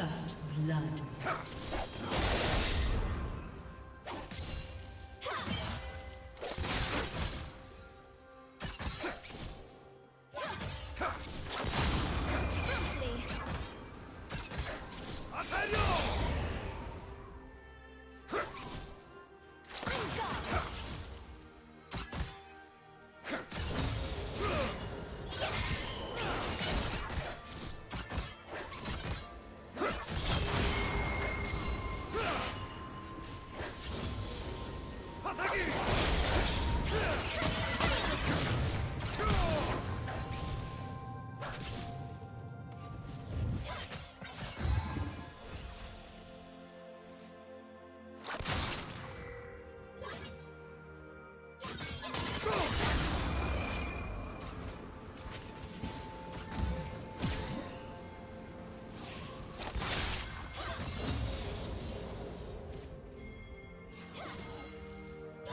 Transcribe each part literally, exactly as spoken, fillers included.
First blood.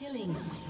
Killing spree.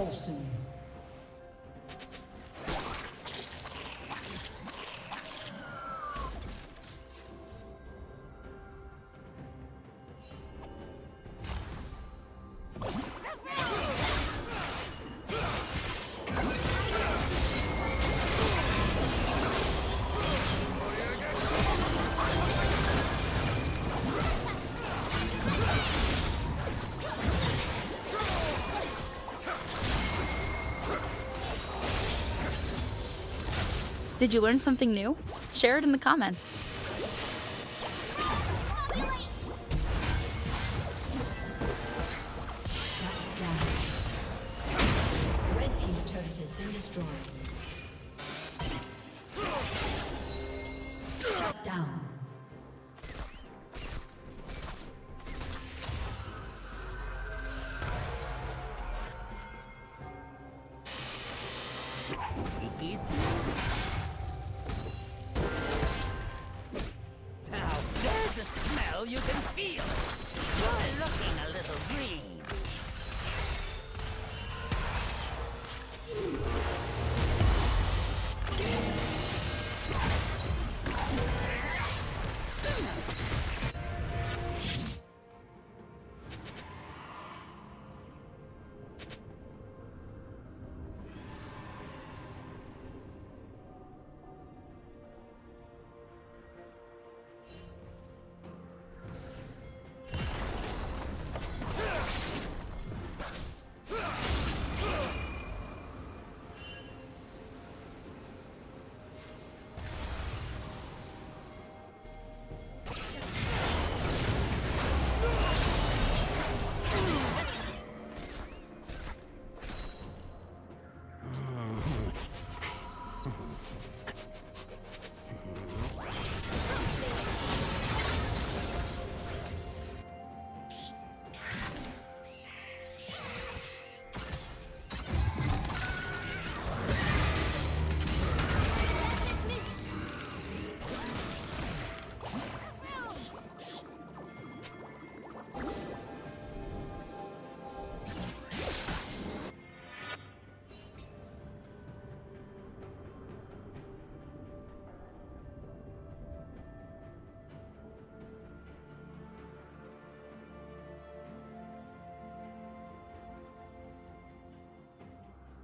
Olsen. Did you learn something new? Share it in the comments.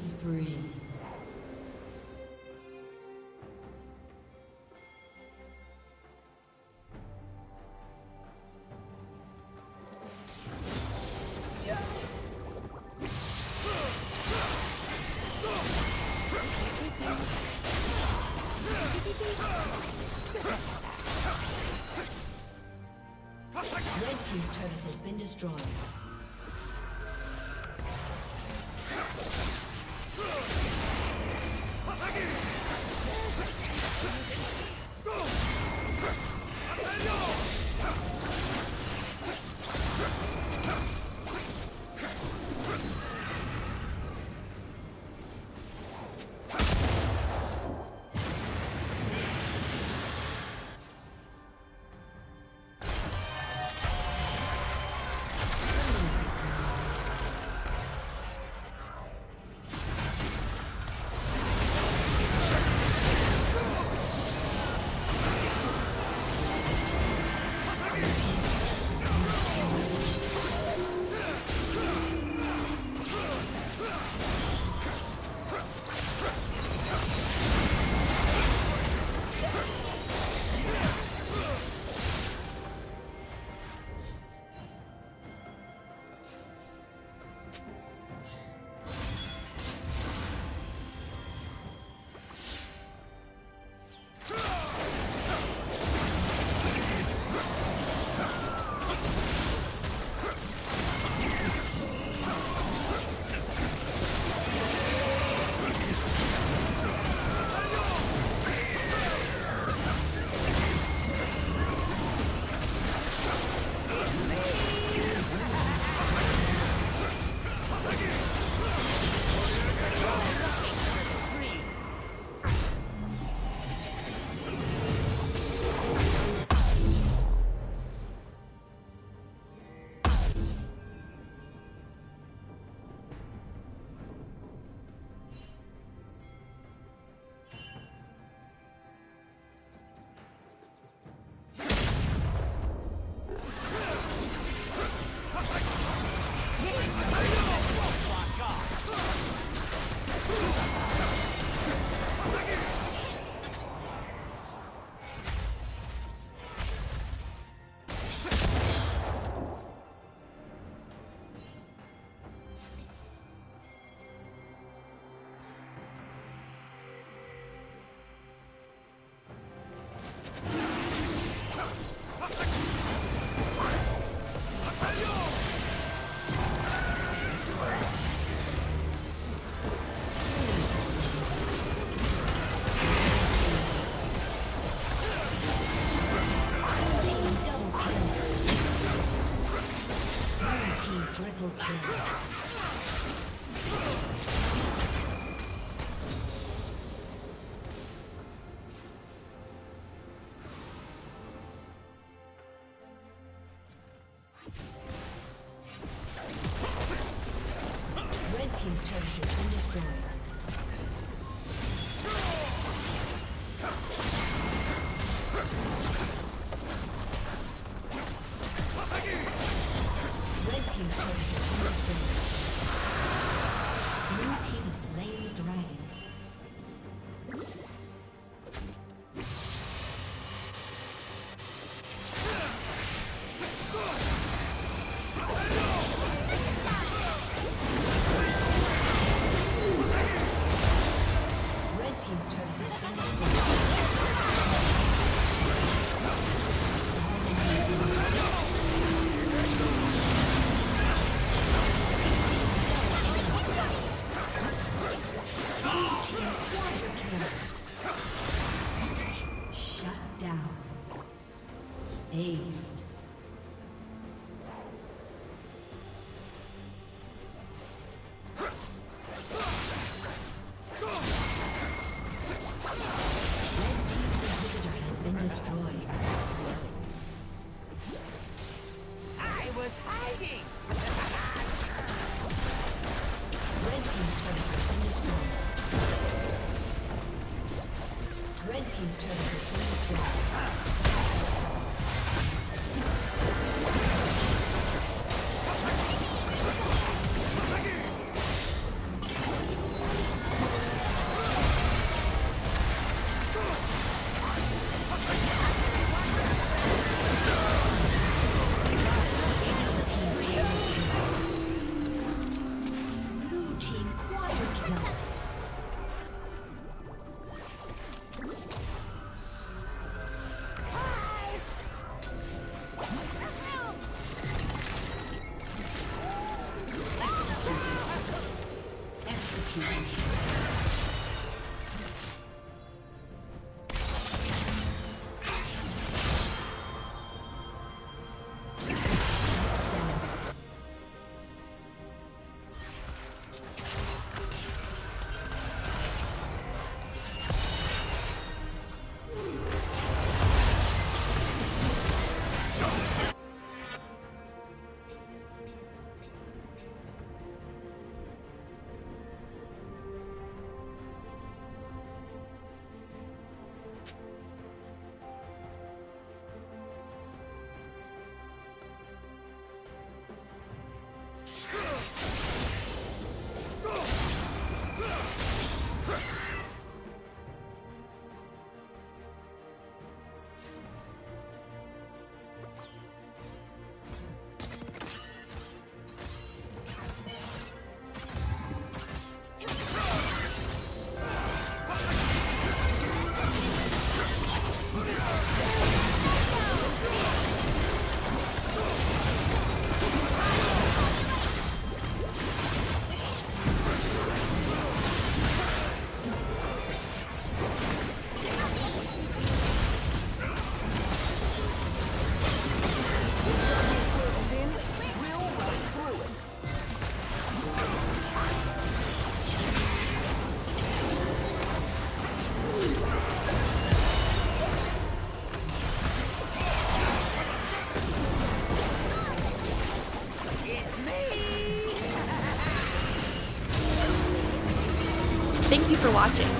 spree. Red team's turret has been destroyed. Team's turret has been destroyed. watching.